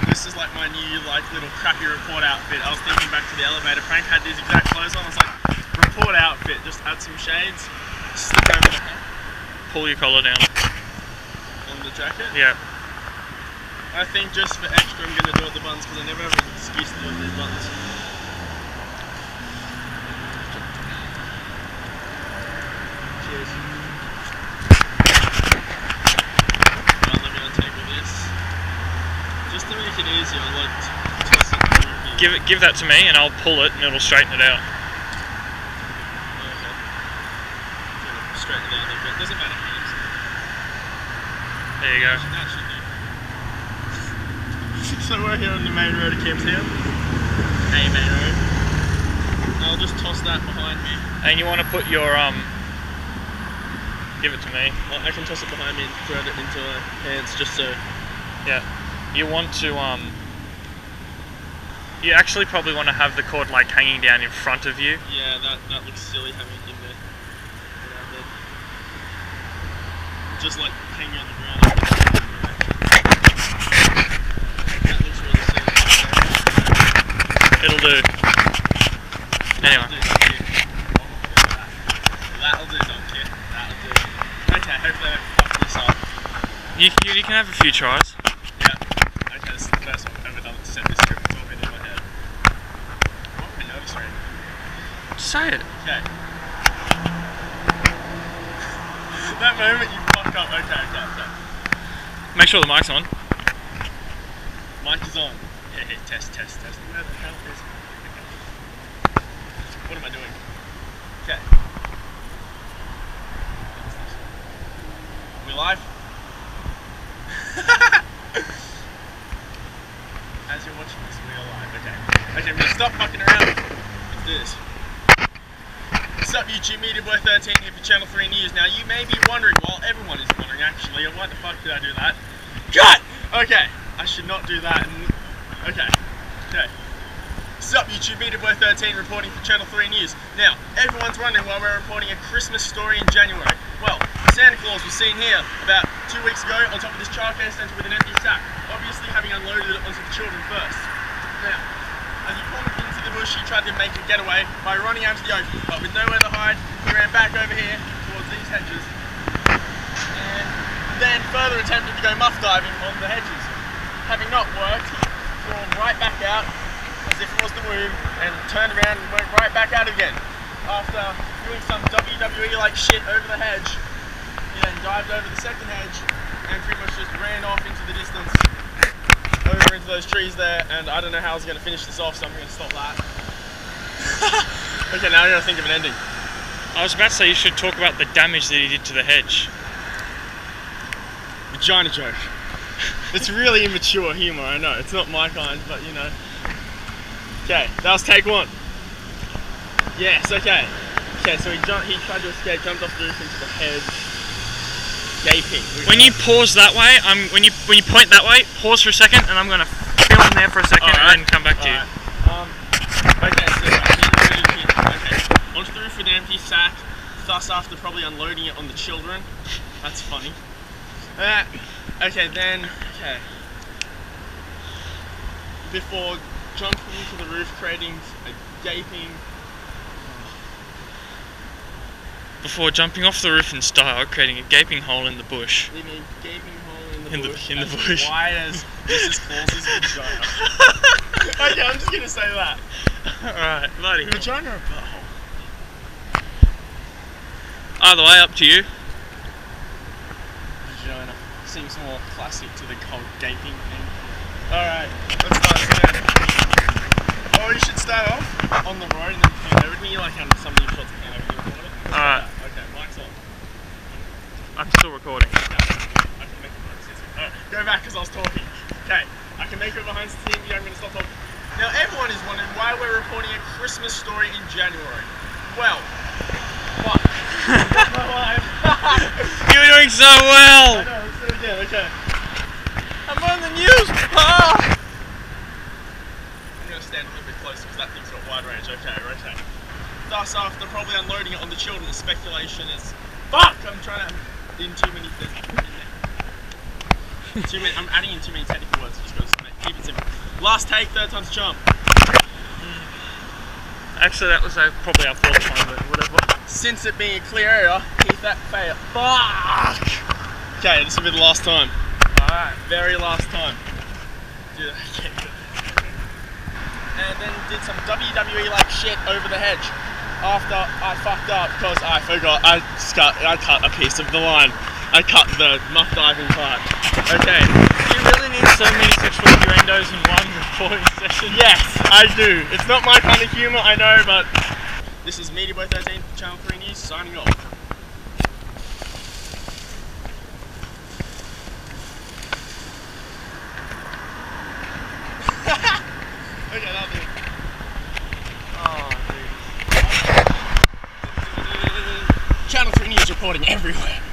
that this is like my new like little crappy report outfit. I was thinking back to the elevator. Frank had these exact clothes on. I was like, report outfit. Just add some shades. Slip over the head. Pull your collar down. On the jacket? Yeah. I think just for extra, I'm going to do it the buttons because I never have an excuse to do it these buttons. Cheers. It easier, like, twist it. Give that to me and I'll pull it and it'll straighten it out. Okay. It'll straighten it out a little bit. Doesn't matter how easy. There you go. That should do. So we're here on the main road of Kemptown. Hey, main road. I'll just toss that behind me. And you want to put your give it to me. I can toss it behind me and throw it into my hands just so. Yeah. You want to, you actually probably want to have the cord like hanging down in front of you. Yeah, that looks silly having it in there. Just like hanging on the ground. That looks really silly. It'll do. Anyway. That'll do, don't care. That'll do. Okay, hopefully I don't fuck this up. You can have a few tries. This is the first one I've ever done to set this script. It's all been in my head. I'm not nervous right now. Say it. Okay. That moment you fuck up. Okay. Make sure the mic's on. Mic is on. Yeah, yeah, test. Where the hell is it? Okay. What am I doing? Okay. We live? As you're watching this, we are live, okay. Okay, we're gonna stop fucking around with this. What's up, YouTube? Media Boy 13 here for Channel 3 News. Now, you may be wondering, well, everyone is wondering actually, why the fuck did I do that? God! Okay, I should not do that. Okay. What's up, YouTube? Media Boy 13 reporting for Channel 3 News. Now, everyone's wondering why we're reporting a Christmas story in January. Well, Santa Claus was seen here about 2 weeks ago on top of this childcare centre with an empty sack. Obviously having unloaded it onto the children first. Now, as he pulled into the bush, he tried to make a getaway by running out to the open, but with nowhere to hide, he ran back over here towards these hedges, and then further attempted to go muff diving on the hedges. Having not worked, he crawled right back out, as if it was the womb, and turned around and went right back out again. After doing some WWE-like shit over the hedge, he then dived over the second hedge, and pretty much just ran off into the distance. Over into those trees there, and I don't know how I was going to finish this off, so I'm going to stop that. Okay, now I got to think of an ending. I was about to say you should talk about the damage that he did to the hedge. Vagina joke. It's really immature humour, I know. It's not my kind, but you know. Okay, that was take one. Yes, okay. Okay, so he tried to escape, jumped off the roof into the hedge. Gaping. When you pause that way, when you point that way, pause for a second, and I'm gonna film there for a second and then come back to you. Okay, so okay. Onto the roof with an empty sack, thus after probably unloading it on the children. That's funny. Okay. Before jumping into the roof, creating a gaping. Before jumping off the roof in style, creating a gaping hole in the bush. Leaving a gaping hole in the bush. As wide as Mrs. Claus's vagina. Okay, I'm just gonna say that. Alright, bloody vagina or butthole? Either way, up to you. Vagina. Seems more classic to the whole gaping thing. Alright, let's start again. Or you should start off on the road and then pan over to me like on some new shots of pan over here. Alright. Okay, mic's on. I'm still recording. Okay, I can make it behind the scenes. Alright, go back because I was talking. Okay, I can make it behind the scenes. I'm going to stop talking. Now, everyone is wondering why we're reporting a Christmas story in January. Well, fuck. You're doing so well. I know, let's do it again, okay. I'm on the news. I'm going to stand a little bit closer because that thing's got wide range. Okay, rotate. Thus, after probably unloading it on the children, the speculation is fuck! I'm trying to add in too many things. I'm adding in too many technical words, just gotta keep it That's it. Last take, third time's a charm. Actually, that was probably our fourth time, but whatever. Since it being a clear area, keep that fail. Fuck! Okay, this will be the last time. Alright, very last time. Dude, okay, good. And then did some WWE like shit over the hedge. After I fucked up because I forgot, I cut a piece of the line. I cut the muff diving part. Okay. You really need so many sexual innuendos in one recording session? Yes, I do. It's not my kind of humour, I know, but... This is Media Boy 13, Channel 3 News, signing off. Okay, that'll do it. Oh, dude. Channel 3 News reporting everywhere.